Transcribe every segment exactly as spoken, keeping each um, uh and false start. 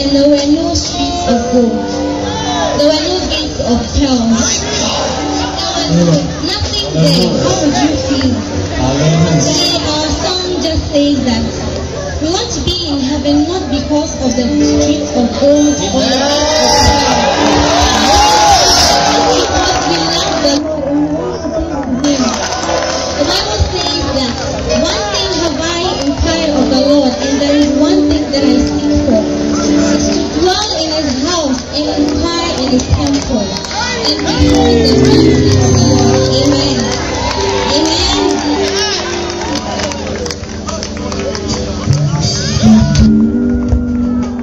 and the Venue streets of gold, the Venue gates of bronze. There was nothing there. How would you feel? Today our song just says that we want to be in heaven not because of the streets of gold or the gates of bronze, but we love the Lord and want to be with Him. The Bible says that one thing have I inquired of the Lord, and there is one thing that I seek for, to dwell in His house and inquire in His temple, and behold the mercies of the Lord. Amen. Amen. Thank you.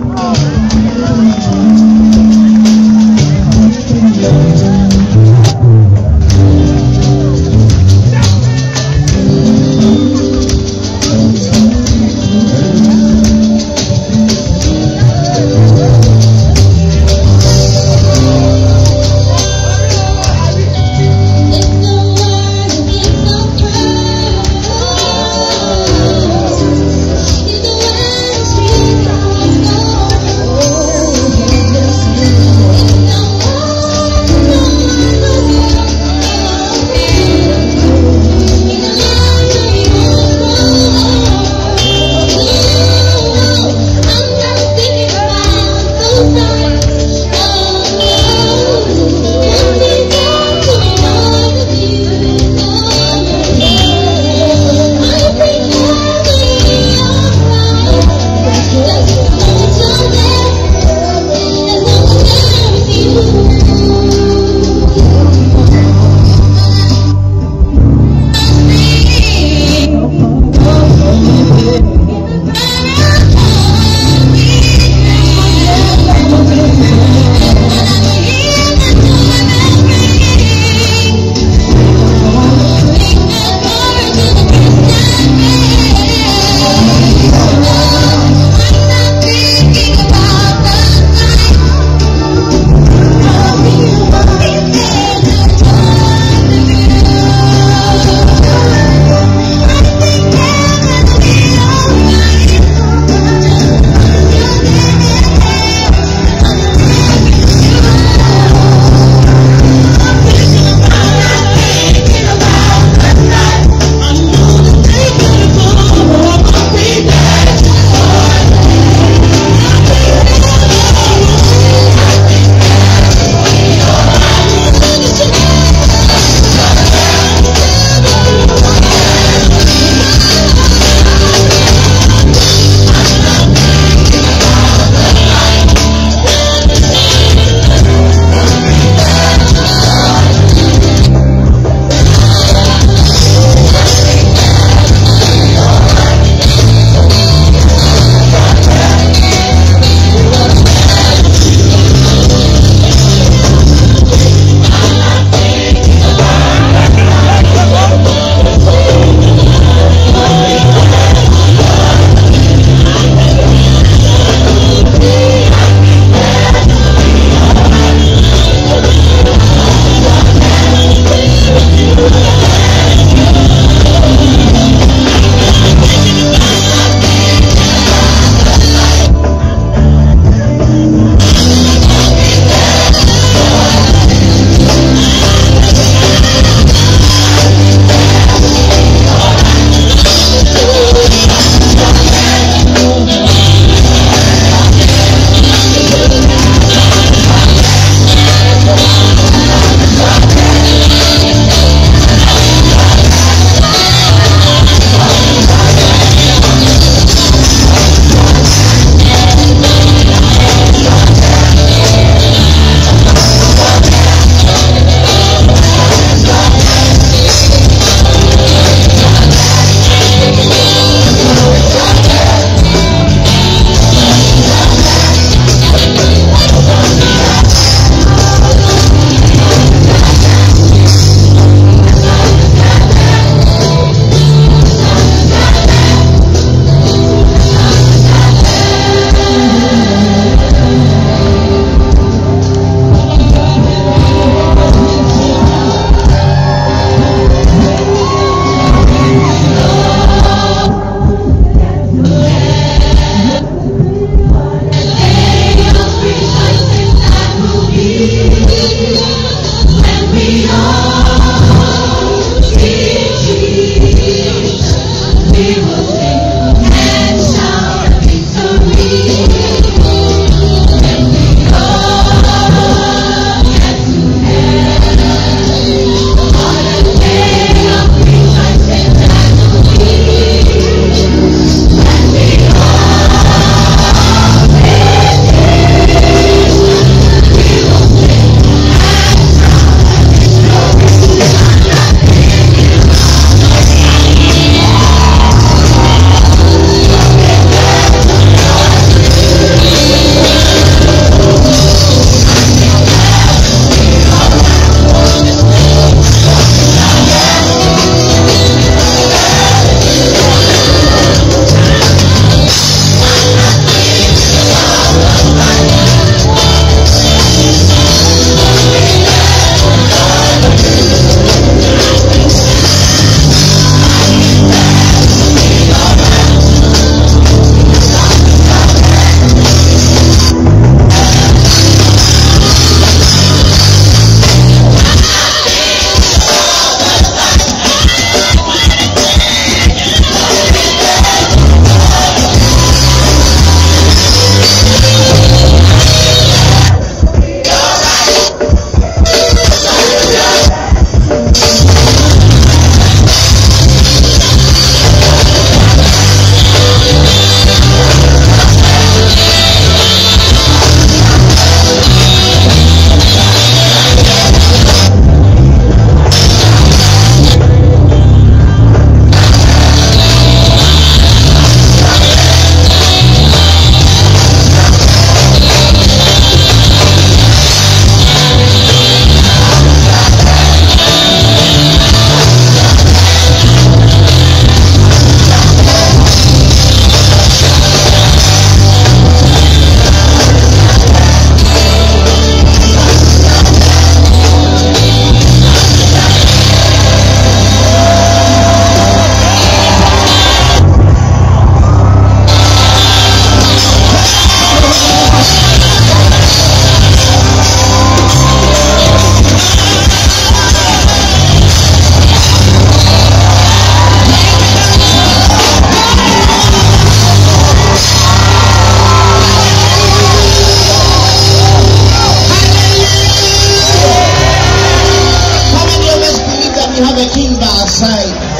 you have a king by our side.